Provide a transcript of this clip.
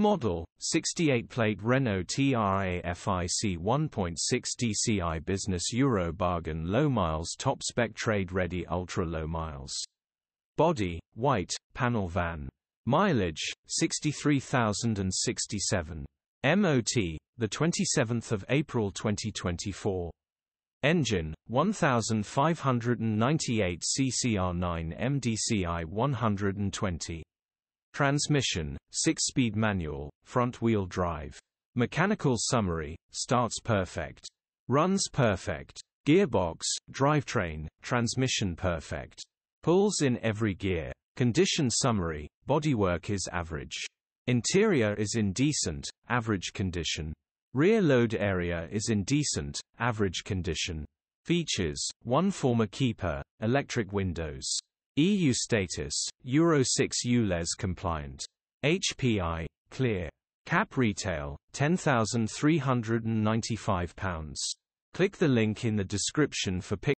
Model, 68-plate Renault TRAFIC 1.6 dCi Business Euro Bargain Low Miles Top Spec Trade Ready Ultra Low Miles. Body, white, panel van. Mileage, 63,067. MOT, the 27th of April 2024. Engine, 1,598 CCR9 MDCI 120. Transmission, 6-speed manual, front-wheel drive. Mechanical summary, starts perfect. Runs perfect. Gearbox, drivetrain, transmission perfect. Pulls in every gear. Condition summary, bodywork is average. Interior is in decent, average condition. Rear load area is in decent, average condition. Features, one former keeper, electric windows. EU status, Euro 6 ULEZ compliant. HPI, clear. CAP retail, £10,395. Click the link in the description for pictures.